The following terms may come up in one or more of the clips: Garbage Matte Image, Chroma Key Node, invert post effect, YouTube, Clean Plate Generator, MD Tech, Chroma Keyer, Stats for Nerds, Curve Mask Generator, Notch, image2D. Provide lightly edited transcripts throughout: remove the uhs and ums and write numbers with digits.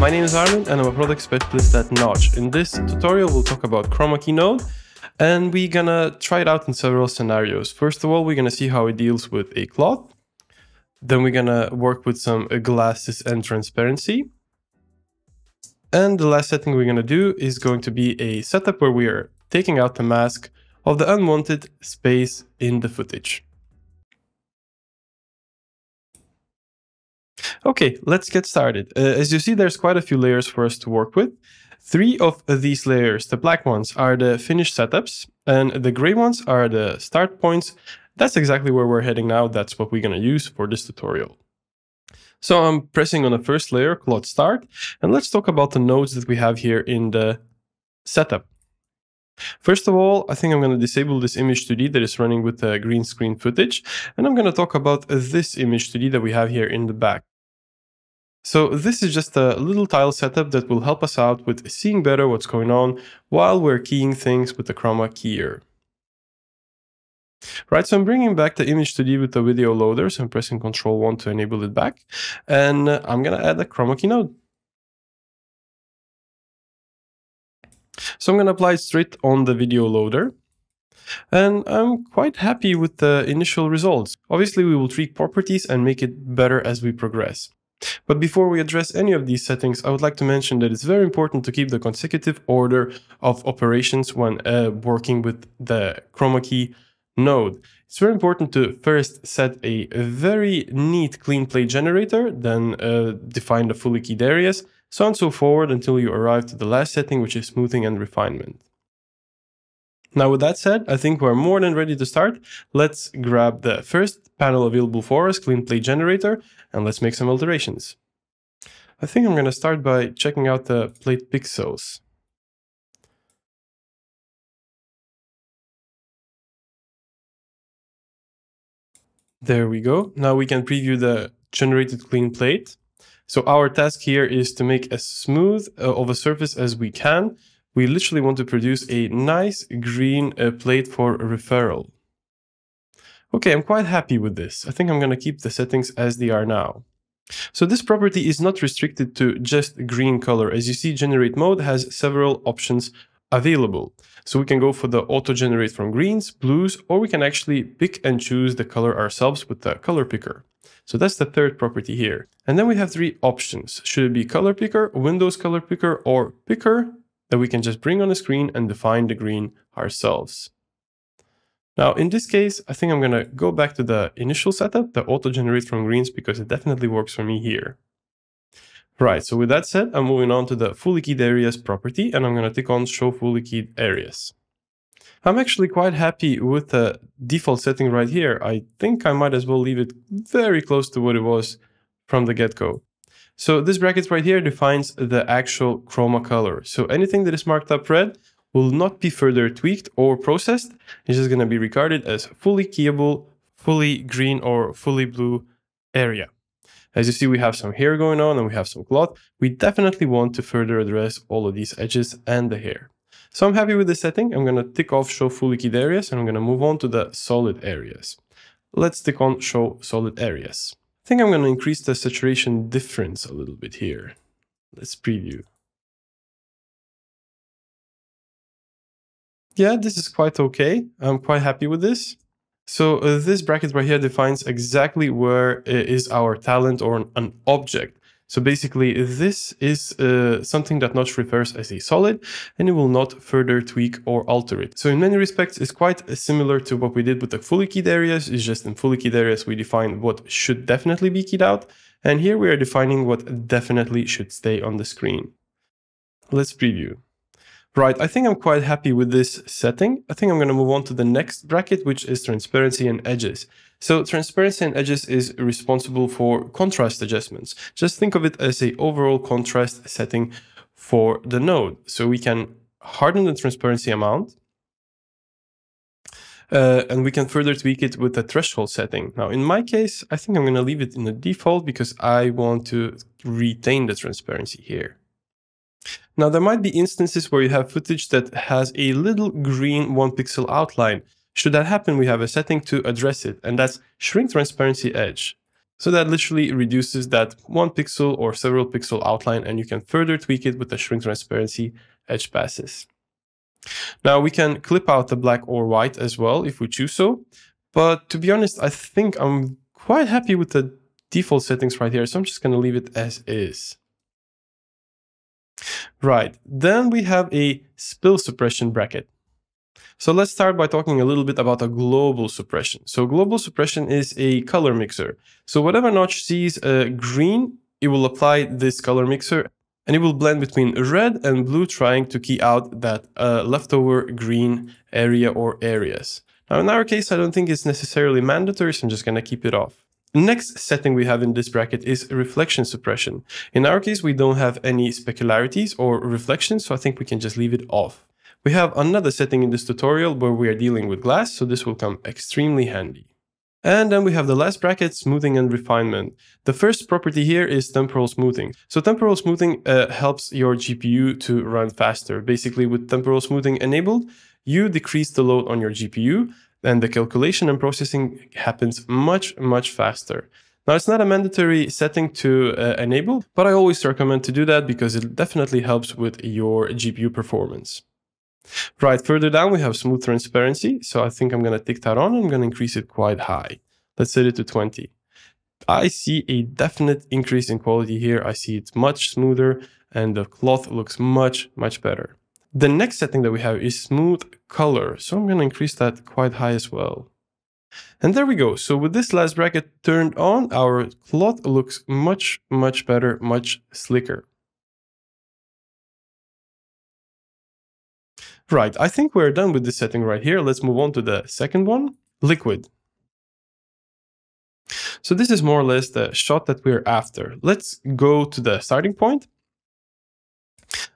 My name is Armin and I'm a product specialist at Notch. In this tutorial, we'll talk about Chroma Key Node, and we're gonna try it out in several scenarios. First of all, we're gonna see how it deals with a cloth. Then we're gonna work with some glasses and transparency. And the last setting we're gonna do is going to be a setup where we are taking out the mask of the unwanted space in the footage. Okay, let's get started. As you see, there's quite a few layers for us to work with. Three of these layers, the black ones, are the finished setups, and the gray ones are the start points. That's exactly where we're heading now. That's what we're going to use for this tutorial. So I'm pressing on the first layer, Cloth Start, and let's talk about the nodes that we have here in the setup. First of all, I think I'm going to disable this image2D that is running with the green screen footage, and I'm going to talk about this image2D that we have here in the back. So this is just a little tile setup that will help us out with seeing better what's going on while we're keying things with the chroma keyer. Right, so I'm bringing back the image2D with the video loader, so I'm pressing Ctrl+1 to enable it back, and I'm going to add a chroma key node. So I'm going to apply it straight on the video loader, and I'm quite happy with the initial results. Obviously, we will tweak properties and make it better as we progress. But before we address any of these settings, I would like to mention that it's very important to keep the consecutive order of operations when working with the Chroma Key Node. It's very important to first set a very neat clean plate generator, then define the fully keyed areas, so on and so forward until you arrive to the last setting, which is smoothing and refinement. Now, with that said, I think we're more than ready to start. Let's grab the first panel available for us, Clean Plate Generator, and let's make some alterations. I think I'm going to start by checking out the plate pixels. There we go. Now we can preview the generated clean plate. So our task here is to make as smooth of a surface as we can. We literally want to produce a nice green plate for referral. Okay, I'm quite happy with this. I think I'm going to keep the settings as they are now. So this property is not restricted to just green color. As you see, generate mode has several options available. So we can go for the auto generate from greens, blues, or we can actually pick and choose the color ourselves with the color picker. So that's the third property here. And then we have three options. Should it be color picker, Windows color picker, or picker? That we can just bring on the screen and define the green ourselves. Now, in this case, I think I'm going to go back to the initial setup, the auto-generate from greens, because it definitely works for me here. Right, so with that said, I'm moving on to the fully keyed areas property, and I'm going to tick on show fully keyed areas. I'm actually quite happy with the default setting right here. I think I might as well leave it very close to what it was from the get-go. So this bracket right here defines the actual chroma color. So anything that is marked up red will not be further tweaked or processed. It's just going to be regarded as fully keyable, fully green or fully blue area. As you see, we have some hair going on and we have some cloth. We definitely want to further address all of these edges and the hair. So I'm happy with the setting. I'm going to tick off show fully keyed areas and I'm going to move on to the solid areas. Let's tick on show solid areas. I think I'm going to increase the saturation difference a little bit here. Let's preview. Yeah, this is quite okay. I'm quite happy with this. So this bracket right here defines exactly where is our talent or an object. So basically this is something that Notch refers as a solid, and it will not further tweak or alter it. So in many respects, it's quite similar to what we did with the fully keyed areas. It's just in fully keyed areas, we define what should definitely be keyed out. And here we are defining what definitely should stay on the screen. Let's preview. Right, I think I'm quite happy with this setting. I think I'm going to move on to the next bracket, which is transparency and edges. So transparency and edges is responsible for contrast adjustments. Just think of it as an overall contrast setting for the node. So we can harden the transparency amount, and we can further tweak it with the threshold setting. Now, in my case, I think I'm going to leave it in the default because I want to retain the transparency here. Now, there might be instances where you have footage that has a little green 1 pixel outline. Should that happen, we have a setting to address it, and that's shrink transparency edge. So that literally reduces that 1 pixel or several pixel outline, and you can further tweak it with the shrink transparency edge passes. Now we can clip out the black or white as well if we choose so, but to be honest, I think I'm quite happy with the default settings right here, so I'm just going to leave it as is. Right, then we have a spill suppression bracket. So let's start by talking a little bit about a global suppression. So global suppression is a color mixer. So whatever Notch sees green, it will apply this color mixer, and it will blend between red and blue, trying to key out that leftover green area or areas. Now in our case, I don't think it's necessarily mandatory, so I'm just going to keep it off. Next setting we have in this bracket is reflection suppression. In our case, we don't have any specularities or reflections, so I think we can just leave it off. We have another setting in this tutorial where we are dealing with glass, so this will come extremely handy. And then we have the last bracket, smoothing and refinement. The first property here is temporal smoothing. So temporal smoothing helps your GPU to run faster. Basically, with temporal smoothing enabled, you decrease the load on your GPU, and the calculation and processing happens much, much faster. Now, it's not a mandatory setting to enable, but I always recommend to do that because it definitely helps with your GPU performance. Right, further down we have smooth transparency, so I think I'm going to tick that on and I'm going to increase it quite high. Let's set it to 20. I see a definite increase in quality here. I see it's much smoother and the cloth looks much, much better. The next setting that we have is smooth color, so I'm going to increase that quite high as well. And there we go. So with this last bracket turned on, our cloth looks much, much better, much slicker. Right, I think we're done with this setting right here. Let's move on to the second one, liquid. So this is more or less the shot that we're after. Let's go to the starting point.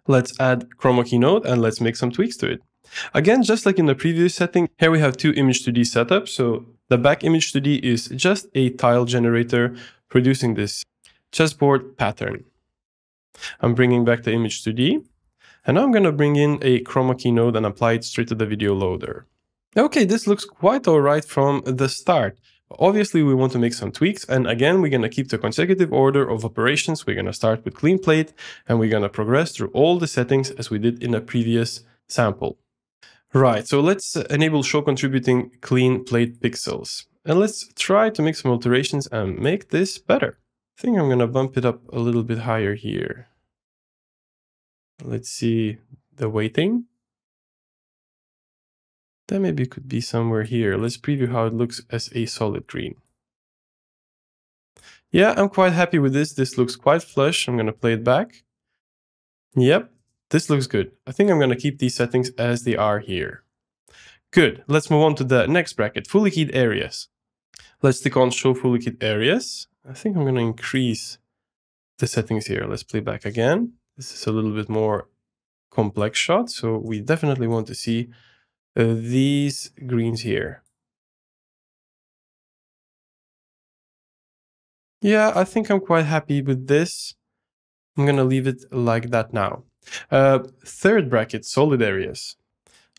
Let's add Chroma Key Node and let's make some tweaks to it. Again, just like in the previous setting, here we have two image2D setups. So the back image2D is just a tile generator producing this chessboard pattern. I'm bringing back the image2D. And now I'm going to bring in a Chroma Key node and apply it straight to the video loader. Okay, this looks quite alright from the start. Obviously, we want to make some tweaks, and again, we're going to keep the consecutive order of operations. We're going to start with Clean Plate, and we're going to progress through all the settings as we did in a previous sample. Right, so let's enable Show Contributing Clean Plate Pixels. And let's try to make some alterations and make this better. I think I'm going to bump it up a little bit higher here. Let's see the weighting. That maybe could be somewhere here. Let's preview how it looks as a solid green. Yeah, I'm quite happy with this. This looks quite flush. I'm going to play it back. Yep, this looks good. I think I'm going to keep these settings as they are here. Good. Let's move on to the next bracket, fully keyed areas. Let's click on Show Fully Keyed Areas. I think I'm going to increase the settings here. Let's play back again. This is a little bit more complex shot, so we definitely want to see these greens here. Yeah, I think I'm quite happy with this. I'm going to leave it like that now. Third bracket, solid areas.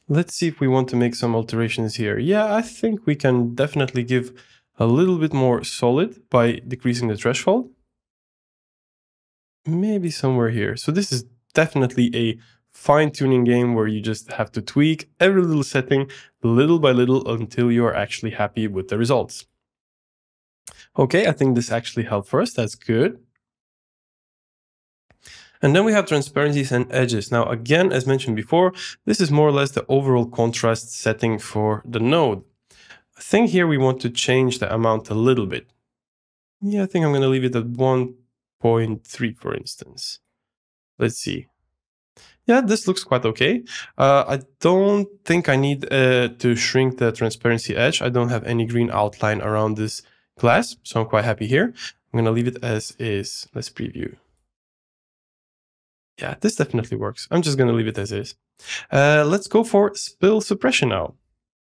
Let's see if we want to make some alterations here. Yeah, I think we can definitely give a little bit more solid by decreasing the threshold. Maybe somewhere here. So this is definitely a fine-tuning game where you just have to tweak every little setting little by little until you're actually happy with the results. Okay, I think this actually helped for us. That's good. And then we have transparencies and edges. Now, again, as mentioned before, this is more or less the overall contrast setting for the node. I think here we want to change the amount a little bit. Yeah, I think I'm going to leave it at 1.3, for instance. Let's see. Yeah, this looks quite okay. I don't think I need to shrink the transparency edge. I don't have any green outline around this glass, so I'm quite happy here. I'm going to leave it as is. Let's preview. Yeah, this definitely works. I'm just going to leave it as is. Let's go for spill suppression now.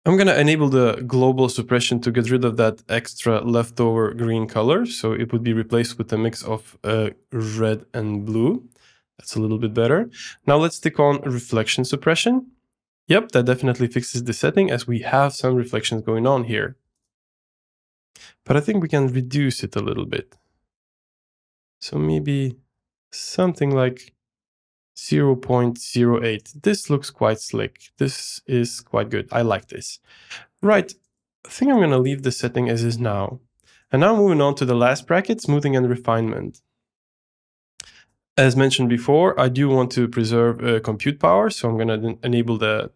I'm going to enable the global suppression to get rid of that extra leftover green color. So it would be replaced with a mix of red and blue. That's a little bit better. Now let's click on reflection suppression. Yep, that definitely fixes the setting as we have some reflections going on here. But I think we can reduce it a little bit. So maybe something like 0.08. This looks quite slick. This is quite good. I like this. Right. I think I'm going to leave the setting as is now. And now moving on to the last bracket, smoothing and refinement. As mentioned before, I do want to preserve compute power, so I'm going to enable the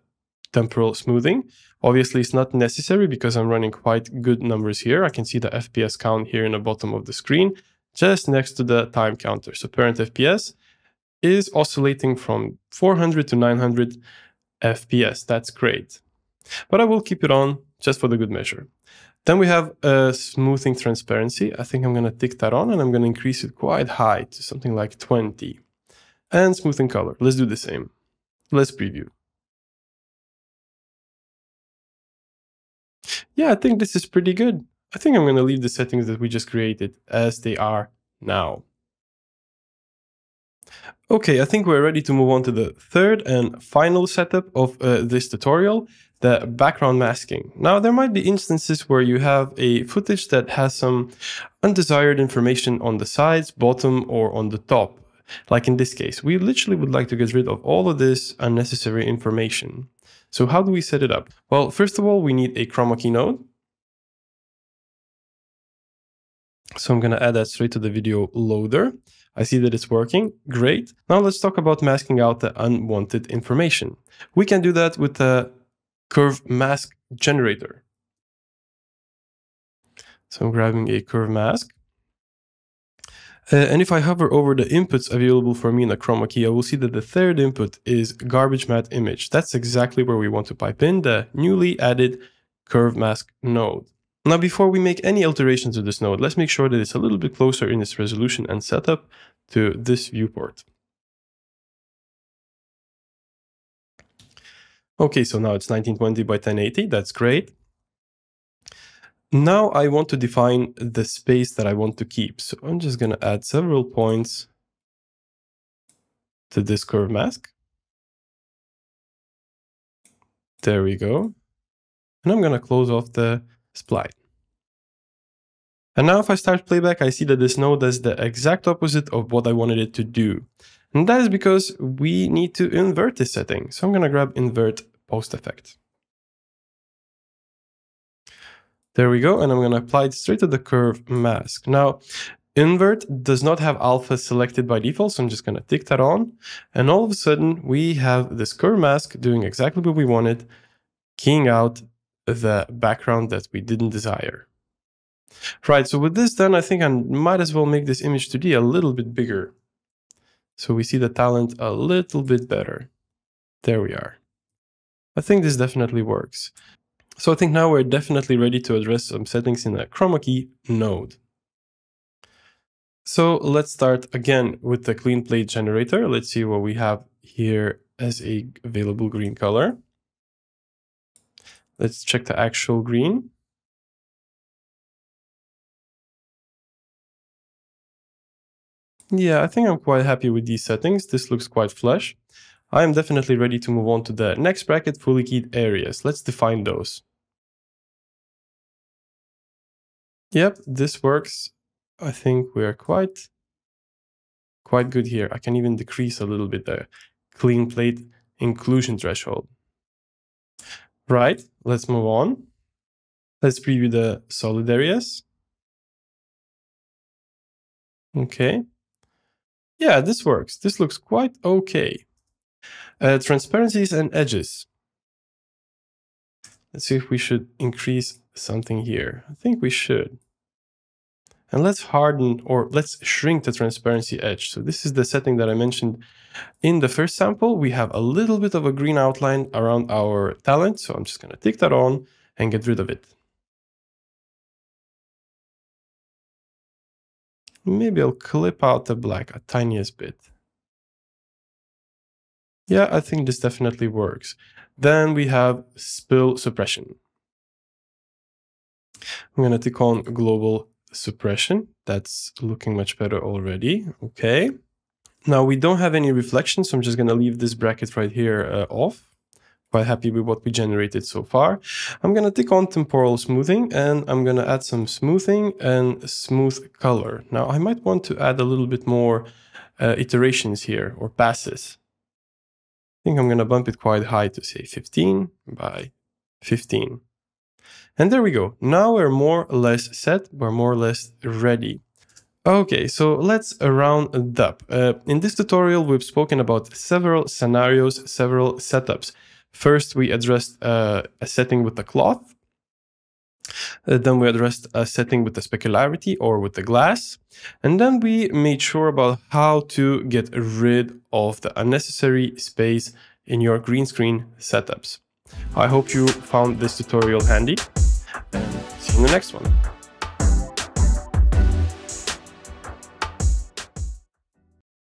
temporal smoothing. Obviously, it's not necessary because I'm running quite good numbers here. I can see the FPS count here in the bottom of the screen, just next to the time counter. So parent FPS is oscillating from 400 to 900 FPS. That's great. But I will keep it on just for the good measure. Then we have smoothing transparency. I think I'm going to tick that on, and I'm going to increase it quite high to something like 20. And smoothing color. Let's do the same. Let's preview. Yeah, I think this is pretty good. I think I'm going to leave the settings that we just created as they are now. Okay, I think we're ready to move on to the third and final setup of this tutorial. The background masking. Now, there might be instances where you have a footage that has some undesired information on the sides, bottom, or on the top. Like in this case, we literally would like to get rid of all of this unnecessary information. So how do we set it up? Well, first of all, we need a Chroma Key node. So I'm going to add that straight to the video loader. I see that it's working. Great. Now let's talk about masking out the unwanted information. We can do that with the Curve Mask Generator. So I'm grabbing a curve mask. And if I hover over the inputs available for me in the Chroma Key, I will see that the third input is Garbage Matte Image. That's exactly where we want to pipe in the newly added Curve Mask node. Now, before we make any alterations to this node, let's make sure that it's a little bit closer in its resolution and setup to this viewport. Okay, so now it's 1920 by 1080, that's great. Now I want to define the space that I want to keep. So I'm just going to add several points to this curve mask. There we go. And I'm going to close off the spline. And now if I start playback, I see that this node does the exact opposite of what I wanted it to do. And that is because we need to invert this setting. So I'm going to grab invert post effect. There we go. And I'm going to apply it straight to the curve mask. Now, invert does not have alpha selected by default. So I'm just going to tick that on. And all of a sudden, we have this curve mask doing exactly what we wanted, keying out the background that we didn't desire. Right. So with this done, I think I might as well make this image2D a little bit bigger. So we see the talent a little bit better. There we are. I think this definitely works. So I think now we're definitely ready to address some settings in a Chroma Key node. So let's start again with the Clean Plate Generator. Let's see what we have here as a available green color. Let's check the actual green. Yeah, I think I'm quite happy with these settings. This looks quite flush. I am definitely ready to move on to the next bracket, fully keyed areas. Let's define those. Yep, this works. I think we are quite good here. I can even decrease a little bit the clean plate inclusion threshold. Right, let's move on. Let's preview the solid areas. Okay. Yeah, this works. This looks quite okay. Transparencies and edges. Let's see if we should increase something here. I think we should. And let's harden, or let's shrink the transparency edge. So this is the setting that I mentioned in the first sample. We have a little bit of a green outline around our talent. So I'm just going to tick that on and get rid of it. Maybe I'll clip out the black a tiniest bit. Yeah, I think this definitely works. Then we have spill suppression. I'm going to tick on global suppression. That's looking much better already. Okay. Now we don't have any reflection, so I'm just going to leave this bracket right here off. quite happy with what we generated so far. I'm going to tick on temporal smoothing and I'm going to add some smoothing and smooth color. Now I might want to add a little bit more iterations here or passes. I think I'm going to bump it quite high to say 15 by 15. And there we go. Now we're more or less set. We're more or less ready. Okay, so let's round up. In this tutorial, we've spoken about several scenarios, several setups. First, we addressed a setting with the cloth. Then we addressed a setting with the specularity or with the glass. And then we made sure about how to get rid of the unnecessary space in your green screen setups. I hope you found this tutorial handy. And see you in the next one.